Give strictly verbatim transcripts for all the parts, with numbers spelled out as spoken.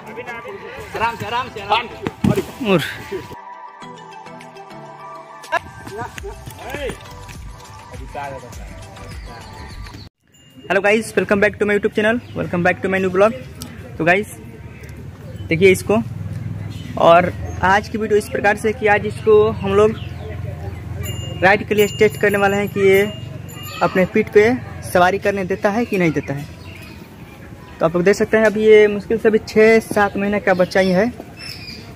आराम से आराम से आराम से। Hello guys, welcome back to my YouTube channel, welcome back to my new vlog. तो गाइस देखिए इसको, और आज की वीडियो इस प्रकार से कि आज इसको हम लोग राइड के लिए टेस्ट करने वाले हैं कि ये अपने पीठ पे सवारी करने देता है कि नहीं देता है। तो आप लोग देख सकते हैं अभी ये मुश्किल से अभी छः सात महीने का बच्चा ही है,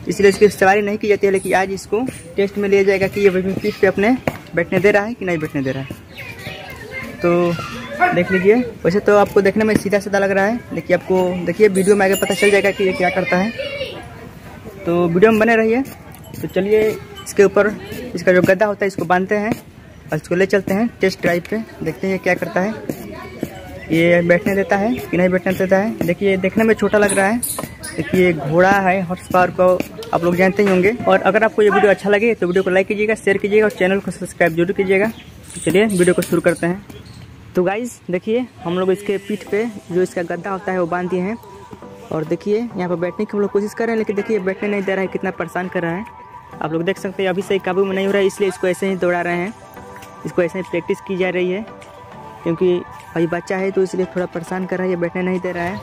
इसलिए इसकी सवारी नहीं की जाती है। लेकिन आज इसको टेस्ट में लिया जाएगा कि ये पीठ पे अपने बैठने दे रहा है कि नहीं बैठने दे रहा है। तो देख लीजिए, वैसे तो आपको देखने में सीधा सीधा लग रहा है, लेकिन आपको देखिए वीडियो में आगे पता चल जाएगा कि ये क्या करता है। तो वीडियो में बने रहिए। तो चलिए इसके ऊपर इसका जो गद्दा होता है इसको बांधते हैं और इसको ले चलते हैं टेस्ट ड्राइव पे, देखते हैं क्या करता है, ये बैठने देता है कि नहीं बैठने देता है। देखिए देखने में छोटा लग रहा है, देखिए घोड़ा है हॉर्स पार्क को आप लोग जानते ही होंगे। और अगर आपको ये वीडियो अच्छा लगे तो वीडियो को लाइक कीजिएगा, शेयर कीजिएगा और चैनल को सब्सक्राइब जरूर कीजिएगा। तो चलिए वीडियो को शुरू करते हैं। तो गाइज़ देखिए हम लोग इसके पीठ पर जो इसका गद्दा होता है वो बांध दिए हैं, और देखिए यहाँ पर बैठने की हम लोग कोशिश कर रहे हैं, लेकिन देखिए बैठने नहीं दे रहा है, कितना परेशान कर रहा है। आप लोग देख सकते हैं अभी से काबू में नहीं हो रहा है, इसलिए इसको ऐसे ही दौड़ा रहे हैं, इसको ऐसे ही प्रैक्टिस की जा रही है, क्योंकि अभी बच्चा है तो इसलिए थोड़ा परेशान कर रहा है, ये बैठने नहीं दे रहा है।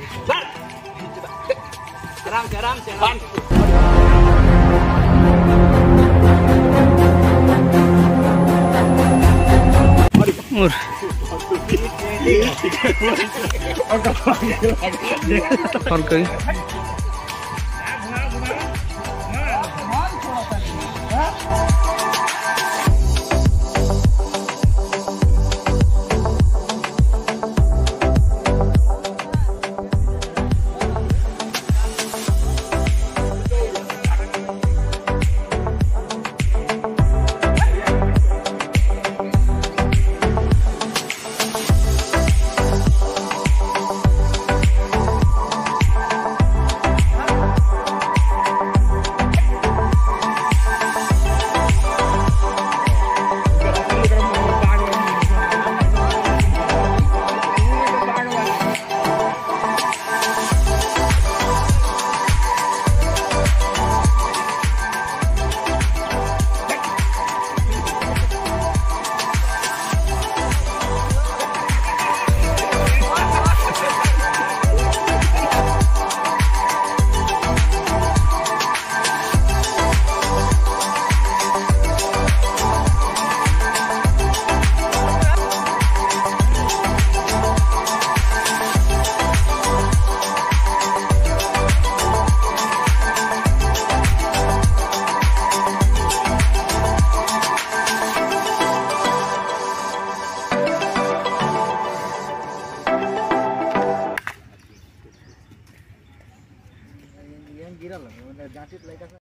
गिरा लगे मतलब जांच लगे।